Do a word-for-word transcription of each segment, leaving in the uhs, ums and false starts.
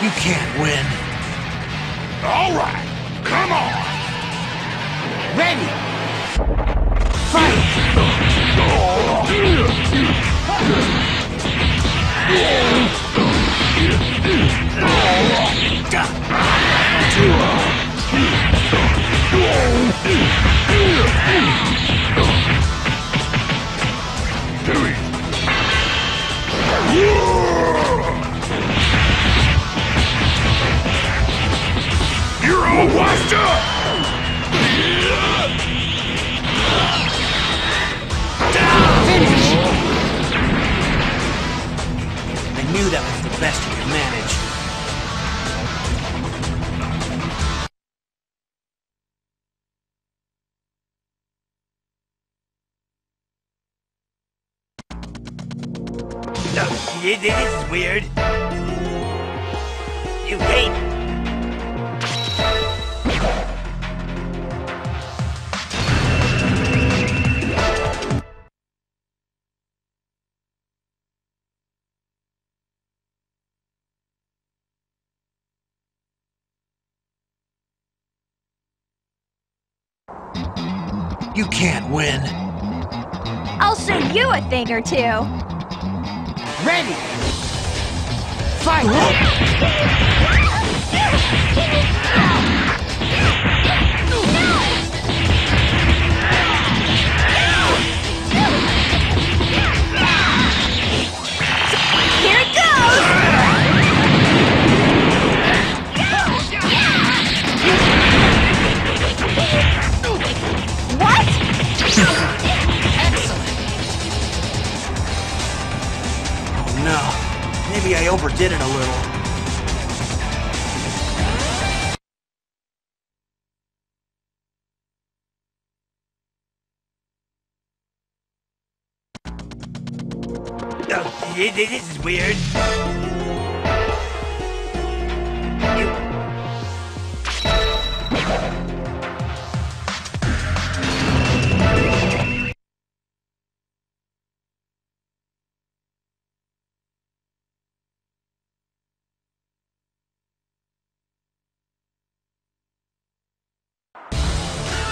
You can't win. All right, come on. Ready? Washed up! Down, finish! I knew that was the best you could manage. Oh, this is weird. You hate. You can't win. I'll show you a thing or two. Ready? Fight! Here it goes! Maybe I overdid it a little. Oh, this is weird.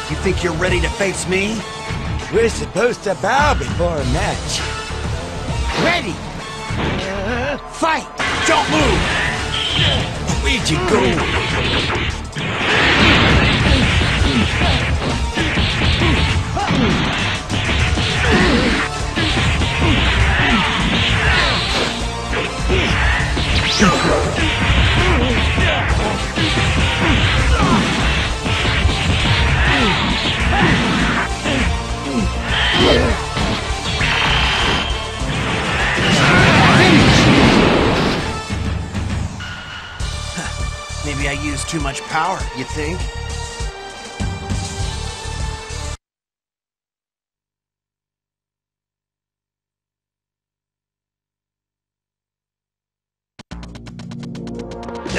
You think you're ready to face me? We're supposed to bow before a match. Ready? Uh, fight! Don't move! Where'd you go? Maybe I used too much power, you think?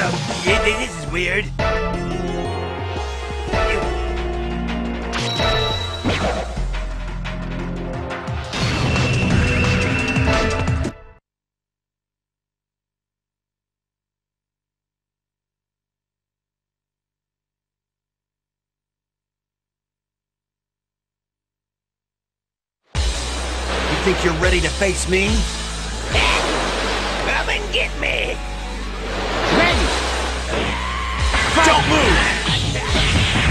Oh, this is weird. Think you're ready to face me? Come and get me! Ready! Fight. Don't move!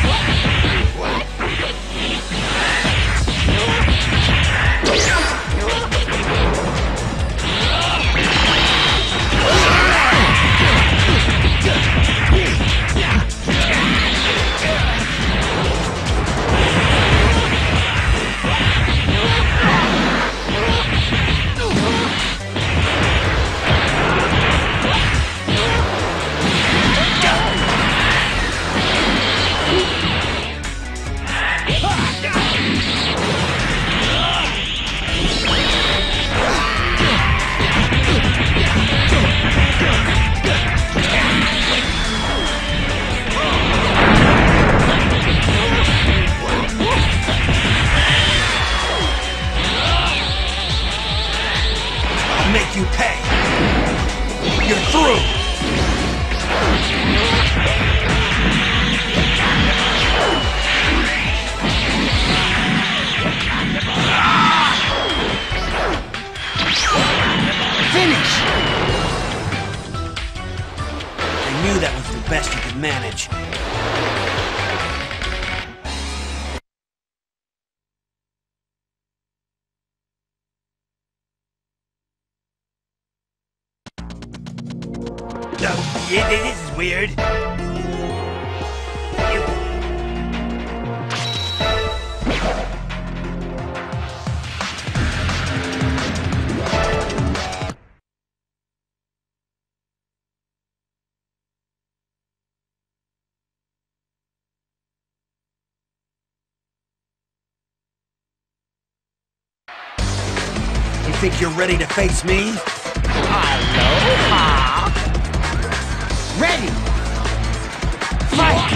What? Make you pay. You're through. best you can manage. Oh, yeah, this is weird. Think you're ready to face me? Aloha! Ready! Fight!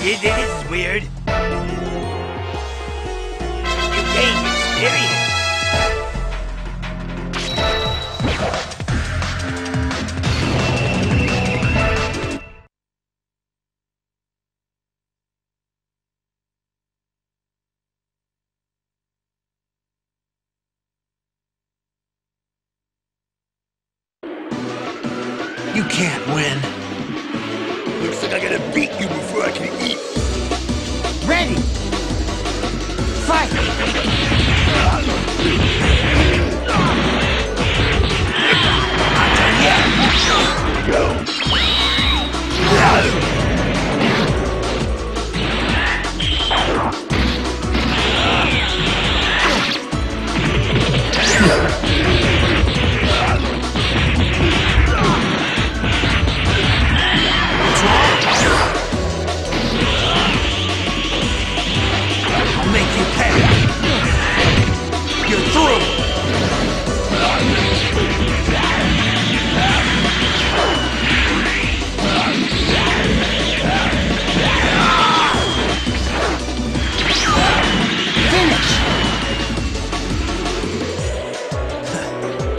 Idiot! This is weird. You gain experience. You can't win. Looks like I gotta beat you before I can eat. Ready! Fight!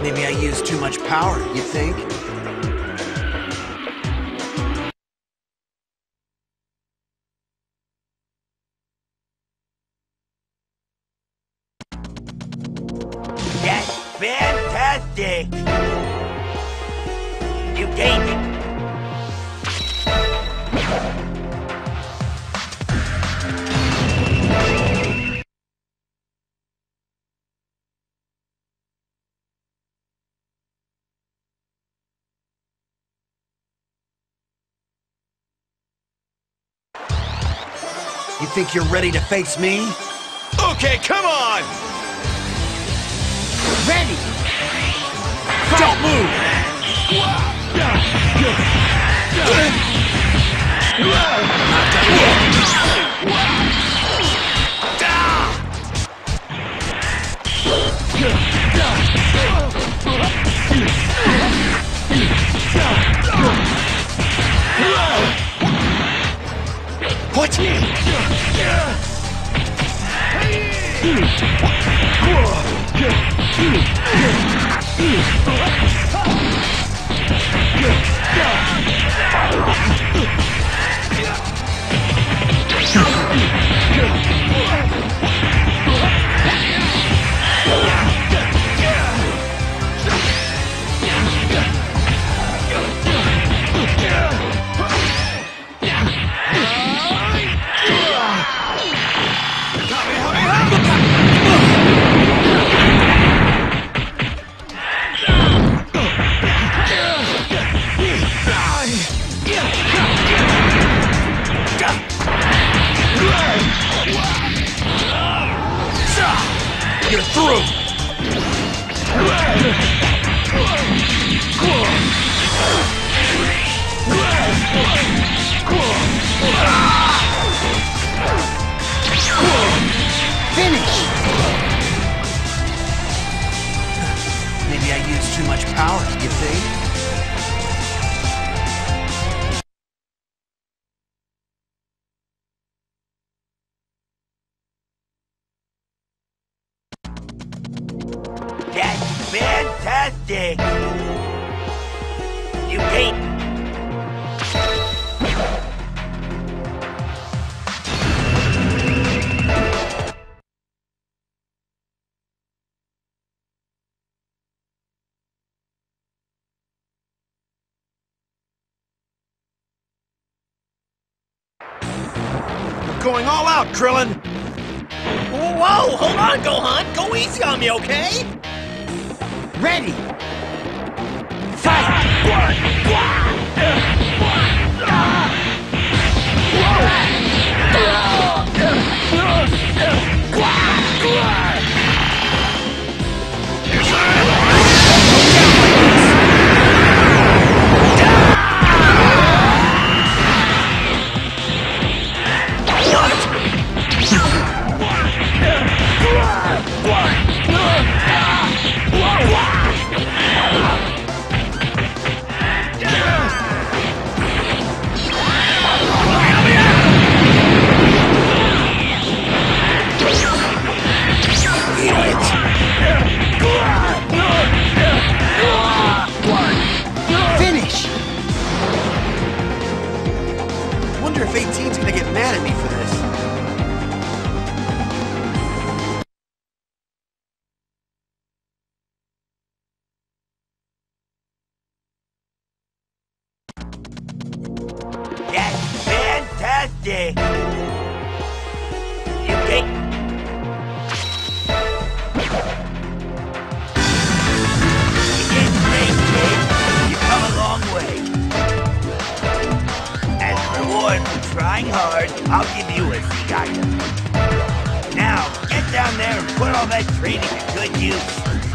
Maybe I use too much power, you think? That's fantastic! You gained it! You think you're ready to face me? Okay, come on! Ready! Fight. Don't move! What? You're through! Finish! Maybe I used too much power, you think? Fantastic! You take. We're going all out, Krillin! Whoa, hold on, Gohan! Go easy on me, okay? Ready! Fight! I wonder if Fateen's gonna get mad at me for this. That's fantastic! You take. Trying hard, I'll give you a Z item. Now, get down there and put all that training to good use.